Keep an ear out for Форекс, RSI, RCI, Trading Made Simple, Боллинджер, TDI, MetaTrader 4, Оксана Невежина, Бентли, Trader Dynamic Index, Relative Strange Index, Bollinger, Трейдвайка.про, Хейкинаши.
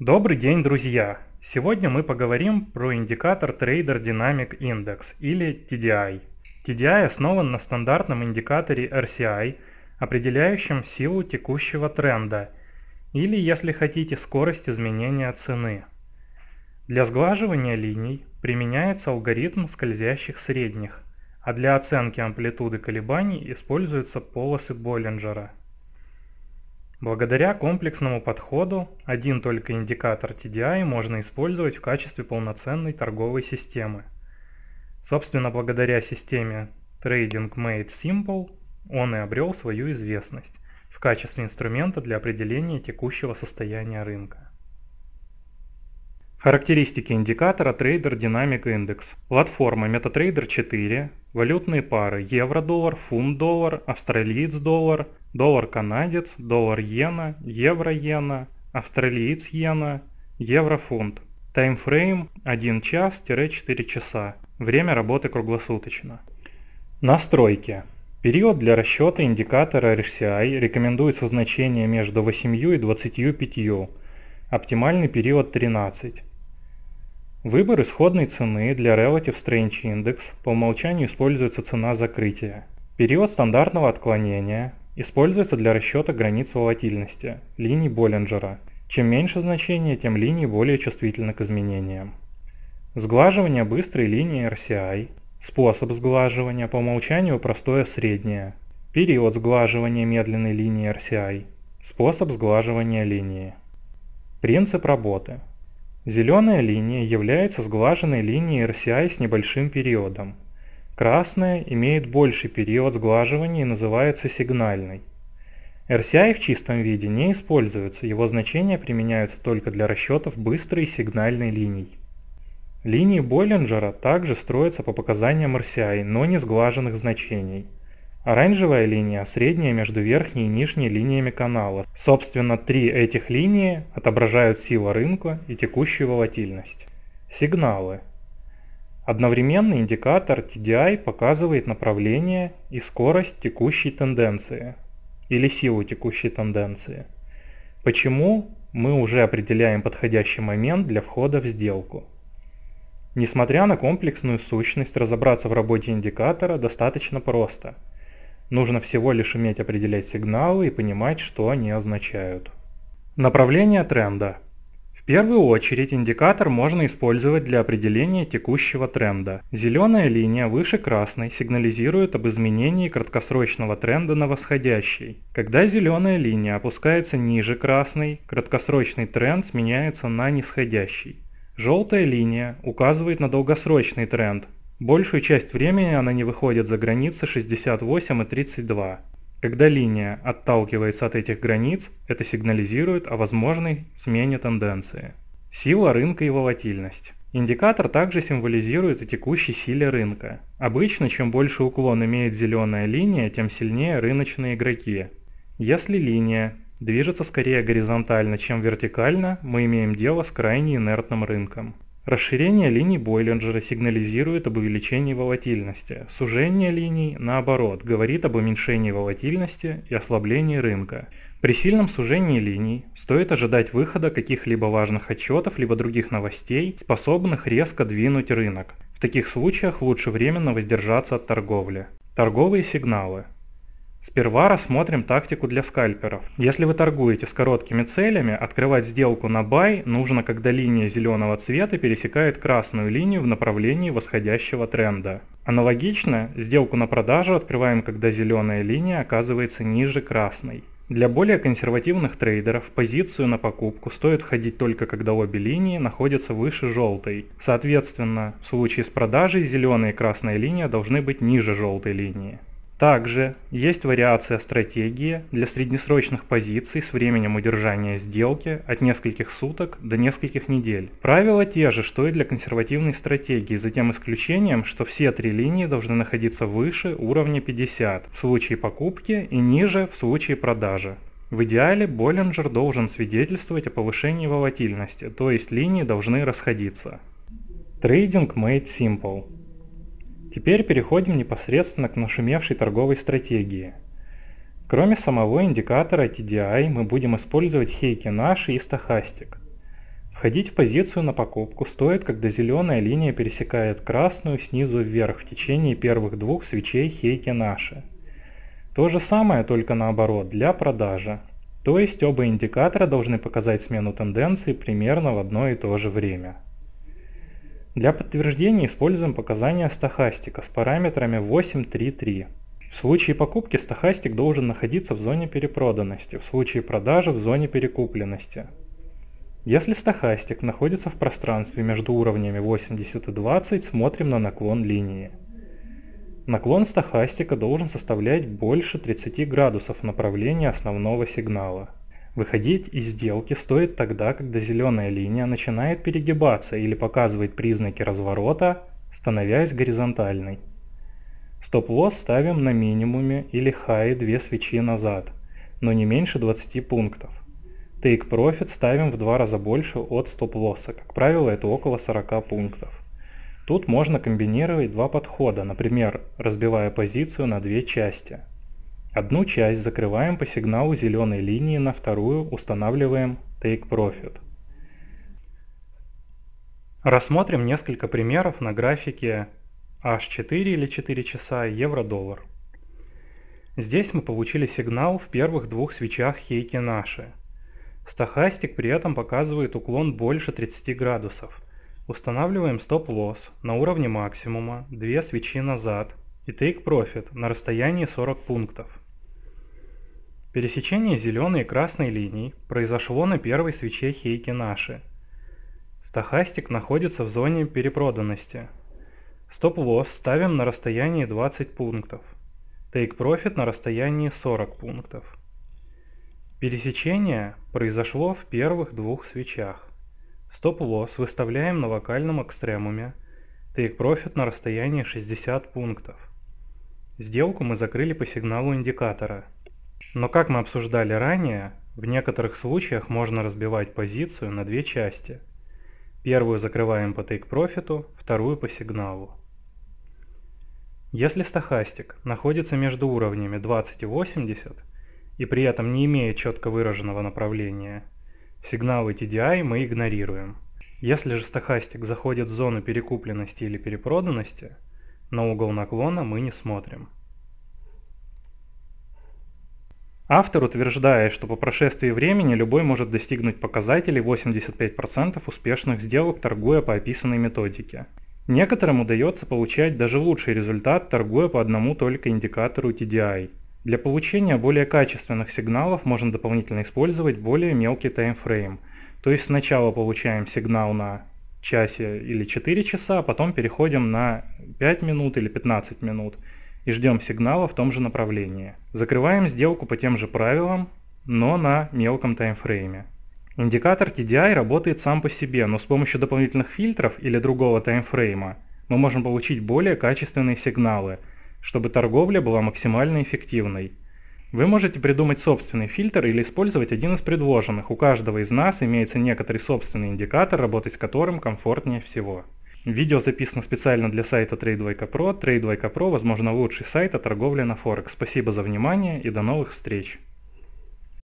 Добрый день, друзья! Сегодня мы поговорим про индикатор Trader Dynamic Index или TDI. TDI основан на стандартном индикаторе RCI, определяющем силу текущего тренда или, если хотите, скорость изменения цены. Для сглаживания линий применяется алгоритм скользящих средних, а для оценки амплитуды колебаний используются полосы Боллинджера. Благодаря комплексному подходу один только индикатор TDI можно использовать в качестве полноценной торговой системы. Собственно, благодаря системе Trading Made Simple он и обрел свою известность в качестве инструмента для определения текущего состояния рынка. Характеристики индикатора Trader Dynamic Index. Платформа MetaTrader 4, валютные пары евро-доллар, фунт-доллар, австралиец-доллар, доллар-канадец, доллар-иена, евро-иена, австралиец-иена, евро-фунт. Таймфрейм 1 час-4 часа. Время работы круглосуточно. Настройки. Период для расчета индикатора RSI рекомендуется значение между 8 и 25. Оптимальный период 13. Выбор исходной цены для Relative Strange Index. По умолчанию используется цена закрытия. Период стандартного отклонения. Используется для расчета границ волатильности, линий Боллинджера. Чем меньше значение, тем линии более чувствительны к изменениям. Сглаживание быстрой линии RCI. Способ сглаживания по умолчанию простое среднее. Период сглаживания медленной линии RCI. Способ сглаживания линии. Принцип работы. Зеленая линия является сглаженной линией RCI с небольшим периодом. Красная имеет больший период сглаживания и называется сигнальной. RSI в чистом виде не используется, его значения применяются только для расчетов быстрой и сигнальной линий. Линии Боллинджера также строятся по показаниям RSI, но не сглаженных значений. Оранжевая линия средняя между верхней и нижней линиями канала. Собственно, три этих линии отображают силу рынка и текущую волатильность. Сигналы. Одновременно индикатор TDI показывает направление и скорость текущей тенденции, или силу текущей тенденции. Почему? Мы уже определяем подходящий момент для входа в сделку. Несмотря на комплексную сущность, разобраться в работе индикатора достаточно просто. Нужно всего лишь уметь определять сигналы и понимать, что они означают. Направление тренда. В первую очередь индикатор можно использовать для определения текущего тренда. Зеленая линия выше красной сигнализирует об изменении краткосрочного тренда на восходящий. Когда зеленая линия опускается ниже красной, краткосрочный тренд сменяется на нисходящий. Желтая линия указывает на долгосрочный тренд. Большую часть времени она не выходит за границы 68 и 32. Когда линия отталкивается от этих границ, это сигнализирует о возможной смене тенденции. Сила рынка и волатильность. Индикатор также символизирует и текущей силе рынка. Обычно, чем больше уклон имеет зеленая линия, тем сильнее рыночные игроки. Если линия движется скорее горизонтально, чем вертикально, мы имеем дело с крайне инертным рынком. Расширение линий Боллинджера сигнализирует об увеличении волатильности. Сужение линий, наоборот, говорит об уменьшении волатильности и ослаблении рынка. При сильном сужении линий стоит ожидать выхода каких-либо важных отчетов, либо других новостей, способных резко двинуть рынок. В таких случаях лучше временно воздержаться от торговли. Торговые сигналы. Сперва рассмотрим тактику для скальперов. Если вы торгуете с короткими целями, открывать сделку на бай нужно, когда линия зеленого цвета пересекает красную линию в направлении восходящего тренда. Аналогично, сделку на продажу открываем, когда зеленая линия оказывается ниже красной. Для более консервативных трейдеров в позицию на покупку стоит входить только когда обе линии находятся выше желтой. Соответственно, в случае с продажей зеленая и красная линия должны быть ниже желтой линии. Также есть вариация стратегии для среднесрочных позиций с временем удержания сделки от нескольких суток до нескольких недель. Правила те же, что и для консервативной стратегии, за тем исключением, что все три линии должны находиться выше уровня 50 в случае покупки и ниже в случае продажи. В идеале Боллинджер должен свидетельствовать о повышении волатильности, то есть линии должны расходиться. Trading Made Simple. Теперь переходим непосредственно к нашумевшей торговой стратегии. Кроме самого индикатора TDI мы будем использовать Хейкинаши и стохастик. Входить в позицию на покупку стоит, когда зеленая линия пересекает красную снизу вверх в течение первых двух свечей Хейкинаши. То же самое, только наоборот, для продажи. То есть оба индикатора должны показать смену тенденции примерно в одно и то же время. Для подтверждения используем показания стохастика с параметрами 8.3.3. В случае покупки стохастик должен находиться в зоне перепроданности, в случае продажи в зоне перекупленности. Если стохастик находится в пространстве между уровнями 80 и 20, смотрим на наклон линии. Наклон стохастика должен составлять больше 30 градусов направления основного сигнала. Выходить из сделки стоит тогда, когда зеленая линия начинает перегибаться или показывает признаки разворота, становясь горизонтальной. Стоп-лосс ставим на минимуме или хай 2 свечи назад, но не меньше 20 пунктов. Take Profit ставим в 2 раза больше от стоп-лосса, как правило, это около 40 пунктов. Тут можно комбинировать два подхода, например, разбивая позицию на две части. Одну часть закрываем по сигналу зеленой линии, на вторую устанавливаем Take Profit. Рассмотрим несколько примеров на графике H4 или 4 часа евро-доллар. Здесь мы получили сигнал в первых двух свечах Хейкинаши. Стохастик при этом показывает уклон больше 30 градусов. Устанавливаем стоп-лосс на уровне максимума, 2 свечи назад и Take Profit на расстоянии 40 пунктов. Пересечение зеленой и красной линий произошло на первой свече Хейкинаши. Стохастик находится в зоне перепроданности. Стоп-лосс ставим на расстоянии 20 пунктов. Take Profit на расстоянии 40 пунктов. Пересечение произошло в первых двух свечах. Стоп-лосс выставляем на локальном экстремуме, Take Profit на расстоянии 60 пунктов. Сделку мы закрыли по сигналу индикатора. Но как мы обсуждали ранее, в некоторых случаях можно разбивать позицию на две части. Первую закрываем по Take Profit, вторую по сигналу. Если стохастик находится между уровнями 20 и 80 и при этом не имеет четко выраженного направления, сигналы TDI мы игнорируем. Если же стохастик заходит в зону перекупленности или перепроданности, на угол наклона мы не смотрим. Автор утверждает, что по прошествии времени любой может достигнуть показателей 85% успешных сделок, торгуя по описанной методике. Некоторым удается получать даже лучший результат, торгуя по одному только индикатору TDI. Для получения более качественных сигналов можно дополнительно использовать более мелкий таймфрейм. То есть сначала получаем сигнал на часе или 4 часа, а потом переходим на 5 минут или 15 минут и ждем сигнала в том же направлении. Закрываем сделку по тем же правилам, но на мелком таймфрейме. Индикатор TDI работает сам по себе, но с помощью дополнительных фильтров или другого таймфрейма мы можем получить более качественные сигналы, чтобы торговля была максимально эффективной. Вы можете придумать собственный фильтр или использовать один из предложенных. У каждого из нас имеется некоторый собственный индикатор, работать с которым комфортнее всего. Видео записано специально для сайта Трейдвайка.про. Трейдвайка.про, возможно, лучший сайт о торговле на Форекс. Спасибо за внимание и до новых встреч!